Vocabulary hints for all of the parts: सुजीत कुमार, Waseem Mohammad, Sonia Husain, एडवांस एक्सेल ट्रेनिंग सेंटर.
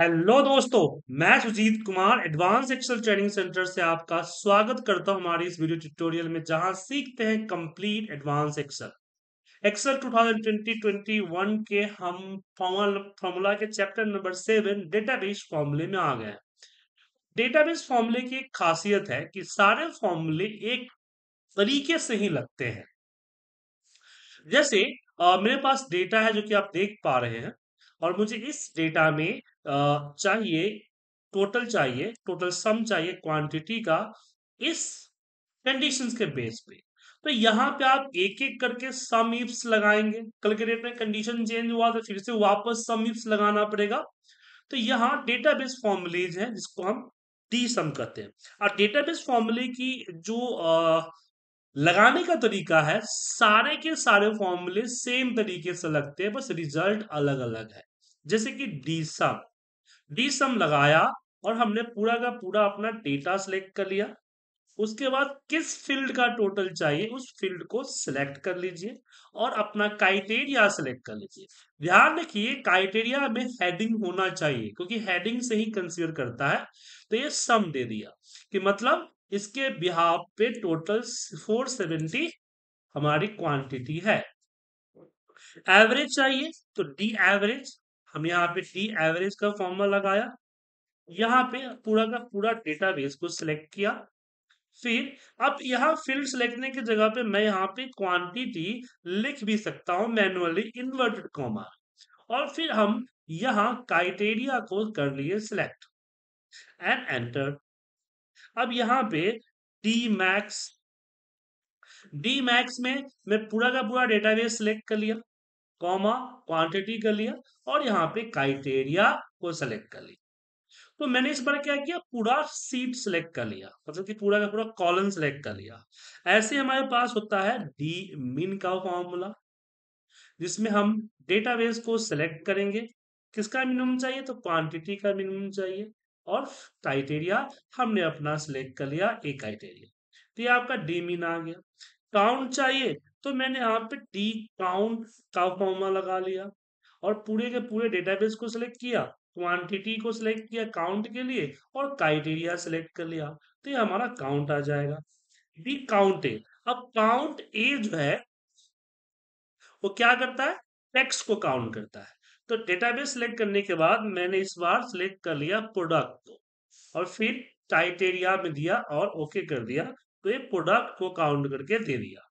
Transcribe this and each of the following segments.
Hello दोस्तों, मैं सुजीत कुमार एडवांस एक्सेल ट्रेनिंग सेंटर से आपका स्वागत करता हूं हमारी इस वीडियो ट्यूटोरियल में, जहां सीखते हैं कंप्लीट एडवांस एक्सेल 2020-21 के हम फॉर्मूला के चैप्टर नंबर 7 डेटाबेस फॉर्मूले में आ गए हैं। डेटाबेस फॉर्मूले की एक खासियत है कि सारे फॉर्मूले एक तरीके से ही लगते हैं। जैसे मेरे पास डेटा है जो कि आप देख पा रहे हैं, और मुझे इस डेटा में चाहिए टोटल सम चाहिए क्वांटिटी का इस कंडीशंस के बेस पे। तो यहाँ पे आप एक एक करके सम इफ्स लगाएंगे। कल के डेट में कंडीशन चेंज हुआ तो फिर से वापस सम इफ्स लगाना पड़ेगा। तो यहाँ डेटाबेस फॉर्मूलेज है जिसको हम डी सम कहते हैं। और डेटाबेस फॉर्मूले की जो लगाने का तरीका है, सारे के सारे फॉर्मूले सेम तरीके से लगते हैं, बस रिजल्ट अलग अलग है। जैसे कि डी सम लगाया और हमने पूरा का पूरा अपना डेटा सेलेक्ट कर लिया। उसके बाद किस फील्ड का टोटल चाहिए उस फील्ड को सिलेक्ट कर लीजिए और अपना क्राइटेरिया सेलेक्ट कर लीजिए। ध्यान रखिए, क्राइटेरिया में हेडिंग होना चाहिए क्योंकि हेडिंग से ही कंसीडर करता है। तो ये सम दे दिया कि मतलब इसके बिहाफ पे टोटल 470 हमारी क्वांटिटी है। एवरेज चाहिए तो डी एवरेज, हम यहाँ पे डी एवरेज का फॉर्मूला लगाया। यहाँ पे पूरा का पूरा डेटाबेस को सिलेक्ट किया। फिर अब यहाँ फील्ड सिलेक्टने की जगह पे मैं यहाँ पे क्वांटिटी लिख भी सकता हूँ मैनुअली इन्वर्टेड कॉमा, और फिर हम यहाँ क्राइटेरिया को कर लिए सिलेक्ट एंड एंटर। अब यहाँ पे डी मैक्स में मैं पूरा का पूरा डेटाबेस सिलेक्ट कर लिया, कॉमा क्वांटिटी कर लिया और यहाँ पे क्राइटेरिया को सिलेक्ट कर लिया। तो मैंने इस बार क्या किया, पूरा सीट सिलेक्ट कर लिया, मतलब कि पूरा का पूरा कॉलम सिलेक्ट कर लिया। ऐसे हमारे पास होता है डी मिन का फॉर्मूला, जिसमें हम डेटाबेस को सिलेक्ट करेंगे। किसका मिनिमम चाहिए, तो क्वांटिटी का मिनिमम चाहिए, और क्राइटेरिया हमने अपना सिलेक्ट कर लिया एक क्राइटेरिया। तो ये आपका डी मिन आ गया। काउंट चाहिए तो मैंने यहाँ पे डी काउंट का फॉर्मूला लगा लिया और पूरे के पूरे डेटाबेस को सिलेक्ट किया, क्वांटिटी को सिलेक्ट किया काउंट के लिए और क्राइटेरिया सिलेक्ट कर लिया। तो ये हमारा काउंट आ जाएगा, डी काउंट ए। अब काउंट ए जो है वो क्या करता है, टेक्स्ट को काउंट करता है। तो डेटाबेस सिलेक्ट करने के बाद मैंने इस बार सिलेक्ट कर लिया प्रोडक्ट को और फिर क्राइटेरिया में दिया और ओके कर दिया। तो ये प्रोडक्ट को काउंट करके दे दिया।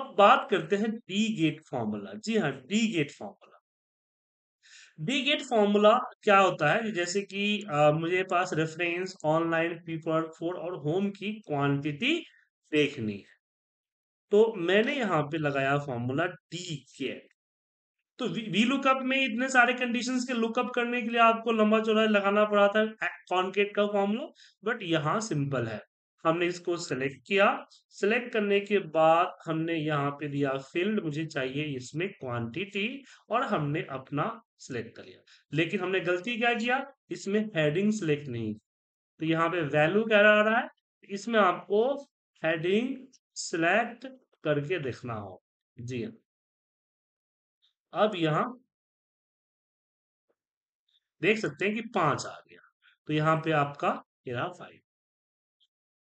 अब बात करते हैं डी गेट फॉर्मूला। जी हाँ, D get formula. D get formula क्या होता है, जैसे कि मुझे पास रेफरेंस ऑनलाइन पेपर 4 और होम की क्वांटिटी देखनी है, तो मैंने यहाँ पे लगाया फॉर्मूला डी गेट। तो वी लुकअप में इतने सारे कंडीशंस के लुकअप करने के लिए आपको लंबा चौड़ा लगाना पड़ा था कॉनकेट का फॉर्मूला, बट यहाँ सिंपल है। हमने इसको सेलेक्ट किया, सेलेक्ट करने के बाद हमने यहाँ पे दिया फील्ड, मुझे चाहिए इसमें क्वांटिटी, और हमने अपना सेलेक्ट कर लिया। लेकिन हमने गलती क्या किया, इसमें हेडिंग सेलेक्ट नहीं। तो यहाँ पे वैल्यू क्या आ रहा है, इसमें आपको हेडिंग सेलेक्ट करके देखना हो। जी हाँ, अब यहाँ देख सकते हैं कि 5 आ गया। तो यहाँ पे आपका ये रहा 5।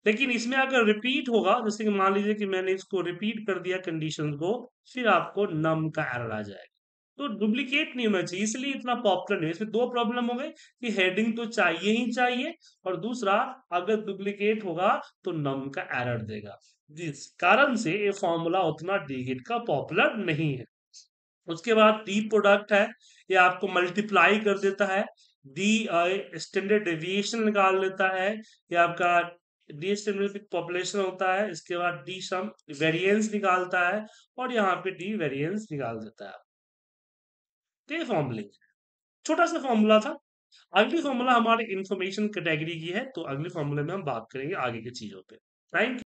लेकिन इसमें अगर रिपीट होगा, जैसे कि मान लीजिए कि मैंने इसको रिपीट कर दिया कंडीशन को, फिर आपको नम का एरर आ जाएगा। तो डुप्लीकेट नहीं होना चाहिए, इसलिए इतना पॉपुलर नहीं। इसमें 2 प्रॉब्लम हो गई कि हेडिंग तो चाहिए ही चाहिए, और दूसरा अगर डुप्लीकेट होगा तो नम का एरर देगा। जिस कारण से ये फॉर्मूला उतना डीगेट का पॉपुलर नहीं है। उसके बाद डी प्रोडक्ट है, ये आपको मल्टीप्लाई कर देता है, डी स्टैंडर्ड डेविएशन निकाल लेता है, ये आपका डी स्टैंडर्ड पॉपुलेशन होता है। इसके बाद डी सम वेरिएंस निकालता है और यहाँ पे डी वेरिएंस निकाल देता है। ये फॉर्मूले छोटा सा फॉर्मूला था। अगली फॉर्मूला हमारे इंफॉर्मेशन कैटेगरी की है, तो अगले फॉर्मूले में हम बात करेंगे आगे की चीजों पर। Thank you.